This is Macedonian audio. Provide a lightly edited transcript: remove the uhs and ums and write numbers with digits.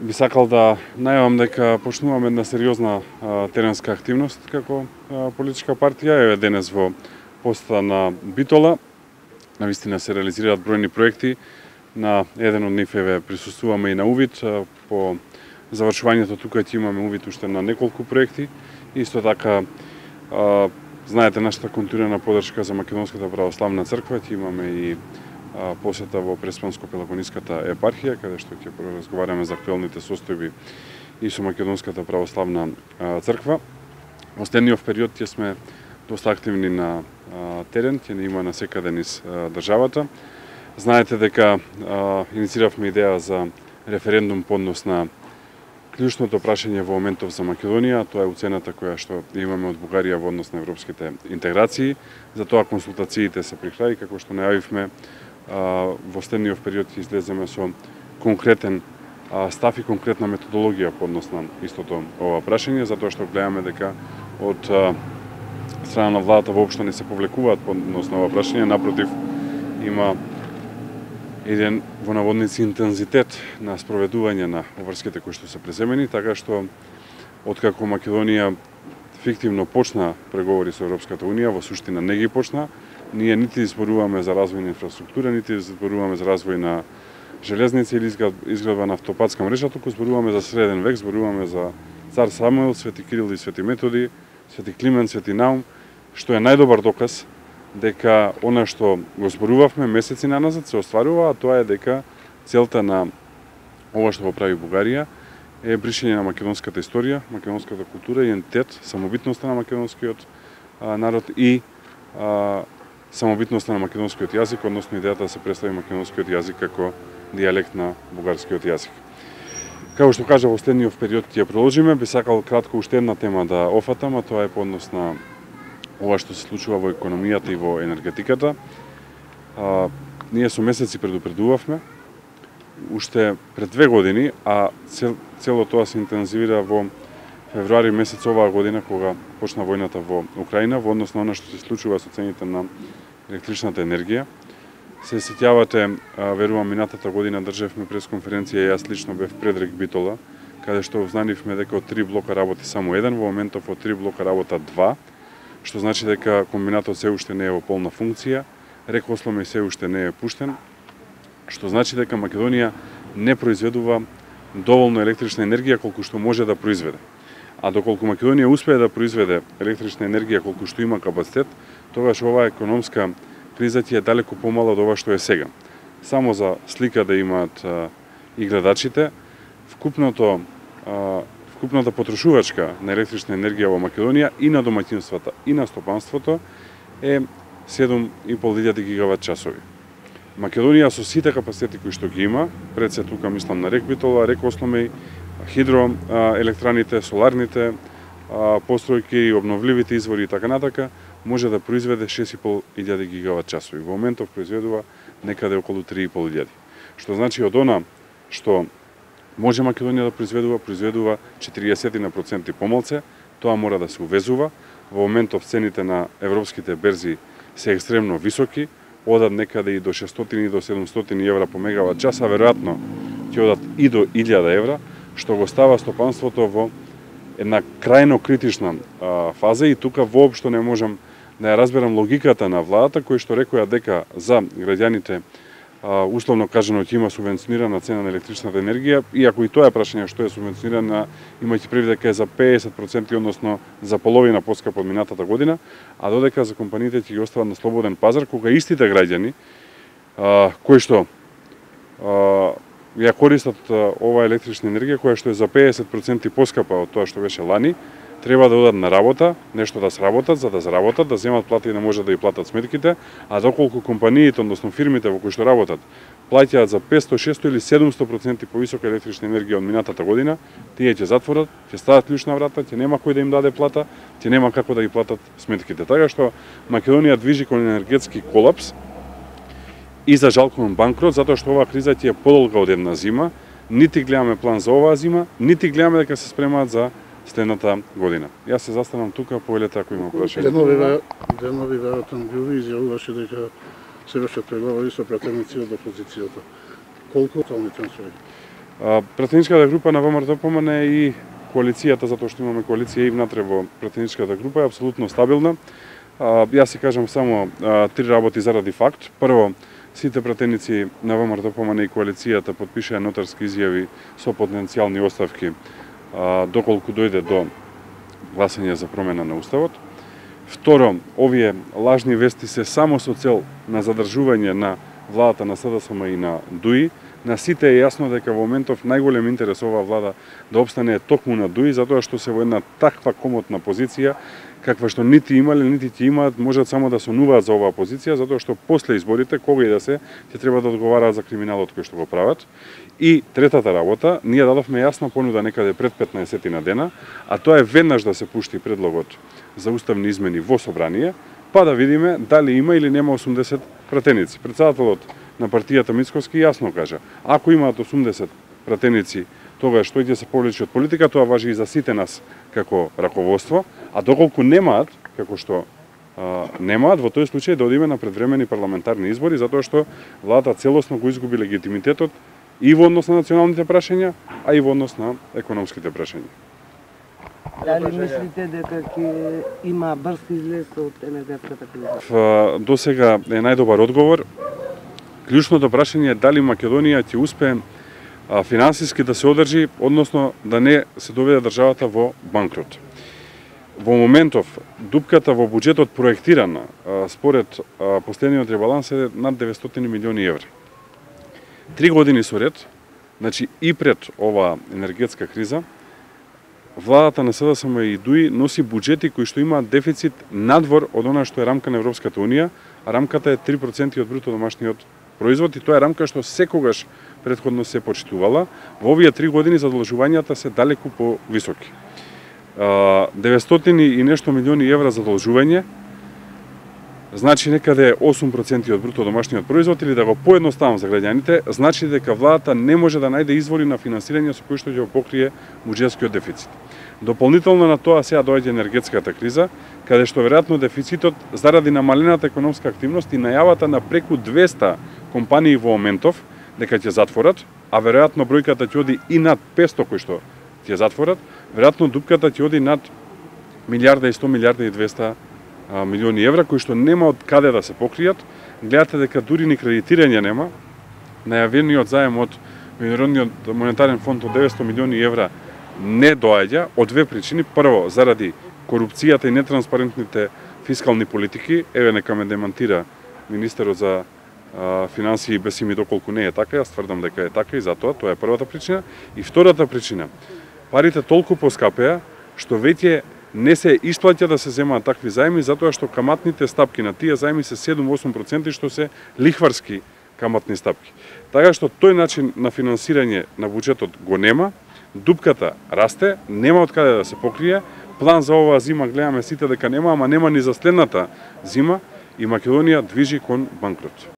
би сакал да најавам дека почнуваме една сериозна теренска активност како политичка партија. Е денес во поста на Битола навистина се реализираат бројни проекти. На еден од нив еве присуствуваме и на Увит. По завршувањето тука ќе имаме Увит уште на неколку проекти. Исто така знаете нашата континуирана поддршка за македонската православна црква, ќе имаме и посета во Преснско-пелопонската епархија, каде што ќе разговараме за актуелните состојби и со македонската православна црква. Во следниот период ќе сме доста активни на терен, ќе има на секаде низ државата. Знаете дека иницииравме идеја за референдум поднос на клучното прашање во моментов за Македонија, тоа е уцената која што имаме од Бугарија во однос на европските интеграции. За тоа консултациите се при крај, како што најавивме во следниот период ќе излеземе со конкретен став и конкретна методологија по однос на истото ова прашање, затоа што гледаме дека од страна на владата воопшто не се повлекуваат по однос на ова прашање, напротив има еден во наводници интензитет на спроведување на обврските кои што се преземени, така што откако Македонија фиктивно почна преговори со Европската Унија, во суштина не ги почна. Ние нити изборуваме за развој на инфраструктура, нити изборуваме за развој на железници или изградба на автопатска мрежа, туку зборуваме за среден век, зборуваме за цар Самуил, Свети Кирил и Свети Методи, Свети Климент, Свети Наум, што е најдобар доказ дека она што го зборувавме месеци наназад се остварува, а тоа е дека целта на ова што го прави Бугарија е бришење на македонската историја, македонската култура, идентитет, самобитноста на македонскиот народ и самобитноста на македонскиот јазик, односно идејата да се представи македонскиот јазик како дијалект на бугарскиот јазик. Како што кажа, во следниот период ќе продолжиме. Би сакал кратко уште една тема да офатам, а тоа е по однос на ова што се случува во економијата и во енергетиката. Ние со месеци предупредувавме, уште пред 2 години, а цело тоа се интензивира во февруари месец оваа година кога почна војната во Украина во однос на она што се случува со цените на електричната енергија. Се сеќавате, верувам минатата година држевме пресконференција и јас лично бев пред РЕК Битола, каде што узнавме дека од 3 блока работи само еден, во моментов од 3 блока работа 2, што значи дека комбинатот се уште не е во полна функција, РЕК Осломеј се уште не е пуштен, што значи дека Македонија не произведува доволно електрична енергија колку што може да произведе. А доколку Македонија успее да произведе електрична енергија колку што има капацитет, тогаш оваа економска криза ќе е далеку помала од ова што е сега. Само за слика да имаат и гледачите, вкупната потрошувачка на електрична енергија во Македонија и на домаќинствата и на стопанството е 7.500 гигават часови. Македонија со сите капацитети кои што ги има, пред се тука мислам на РЕК Битола, РЕК Осломеј, хидроелектраните, соларните постројки, обновливите извори и така натака, може да произведе 6.500 гигават часови. Во моментов произведува некаде околу 3.500. Што значи од она што може Македонија да произведува 40% помалце, тоа мора да се увезува. Во моментов цените на европските берзи се екстремно високи, одат некаде и до 600 и до 700 евра по мегават час, а веројатно ќе одат и до 1000 евра, што го става стопанството во една крајно критична фаза и тука воопшто не можам да ја разберам логиката на владата, кој што рекоја дека за граѓаните, условно кажано, ќе има субвенционирана цена на електричната енергија, иако и тоа е прашање што е субвенционирана, имајќи предвид дека е за 50%, односно за половина поскапо од минатата година, а додека за компаниите ќе ги остават на слободен пазар, кога истите граѓани, кои што ја користат оваа електрична енергија, која што е за 50% поскапа од тоа што беше лани, треба да одат на работа, нешто да сработат, за да заработат, да земат плата и да можат да ги платат сметките, а доколку компаниите, односно фирмите во кои што работат, плаќаат за 500, 600 или 700% повисока електрична енергија од минатата година, тие ќе затворат, ќе стават клучна врата, ќе нема кој да им даде плата, ќе нема како да ги платат сметките. Така што Македонија движи кон енергетски колапс и за жал кон банкрот, затоа што оваа криза ќе е подолга од една зима, нити гледаме план за оваа зима, нити гледаме дека се спремаат за следната година. Јас се застанам тука, поелете ако има прашања. Денови Рајотан Гјуви изјавуваше дека се беше преговори со претенци од опозицијата. Колку тотални трансфери? Претеничката група на ВМРО ДПМНЕ и коалицијата, затоа што имаме коалиција и внатре во претеничката група, е апсолутно стабилна. Јас си кажам само три работи заради факт. Прво, сите претеници на ВМРО ДПМНЕ и коалицијата подпишаа нотарски изјави со потенцијални оставки доколку дојде до гласање за промена на Уставот. Второ, овие лажни вести се само со цел на задржување на владата на СДСМ и на ДУИ. На сите е јасно дека во моментов најголем интерес оваа влада да обстане токму на ДУИ, затоа што се во една таква комотна позиција, каква што нити имале, нити ќе имаат, можат само да сонуваат за оваа позиција, затоа што после изборите, кога и да се, ќе треба да одговараат за криминалот кој што го прават. И третата работа, ние дадовме јасна понуда некаде пред 15-тина дена, а тоа е веднаш да се пушти предлогот за уставни измени во собрание, па да видиме дали има или нема 80 пратеници. Председателот на партијата Мицковски јасно кажа, ако имаат 80 пратеници, тогаш што ќе се повлече од политика, тоа важи и за сите нас како раководство, а доколку немаат, како што немаат, во тој случај да одиме на предвремени парламентарни избори, затоа што владата целосно го изгуби легитимитетот и во однос на националните прашања, а и во однос на економските прашања. Дали мислите дека ќе има брз излез од МВФ-та криза? До сега е најдобар одговор. Клучното прашање е дали Македонија ќе успее финансиски да се одржи, односно да не се доведе државата во банкрот. Во моментов, дупката во буџетот проектирана според последниот ребаланс е над 900 милиони евра. 3 години со ред, значи и пред оваа енергетска криза, владата на СДСМ и ДУИ носи буџети кои што имаат дефицит надвор од она што е рамка на Европската Унија, а рамката е 3% од бруто домашниот производ и тоа е рамка што секогаш претходно се почитувала. Во овие 3 години задолжувањата се далеку повисоки. 900 и нешто милиони евра задолжување, значи некаде 8% од бруто домашниот производ, или да го поедноставам за граѓаните, значи дека владата не може да најде извори на финансирање со кои што ќе го покрие буџетскиот дефицит. Дополнително на тоа сега доаѓа енергетската криза, каде што веројатно дефицитот заради намалената економска активност и најавата на преку 200 компании во моментов дека ќе затворат, а веројатно бројката ќе оди и над 500 кои што ќе затворат, веројатно дупката ќе оди над 1.100 милиарда и 200 милиони евра кои што нема од каде да се покријат. Гледате дека дури ни кредитирање нема. Најавениот заем од Меѓународниот монетарен фонд од 900 милиони евра не доаѓа од две причини. Прво, заради корупцијата и нетранспарентните фискални политики, еве нека ме демантира министерот за финансии Бесими доколку не е така, јас тврдам дека е така и затоа тоа е првата причина. И втората причина, парите толку поскапеа што веќе не се исплаќа да се земаат такви заеми, затоа што каматните стапки на тие заеми се 7-8% што се лихварски каматни стапки. Така што тој начин на финансирање на буџетот го нема, дупката расте, нема од каде да се покрие, план за оваа зима гледаме сите дека нема, ама нема ни за следната зима и Македонија движи кон банкрот.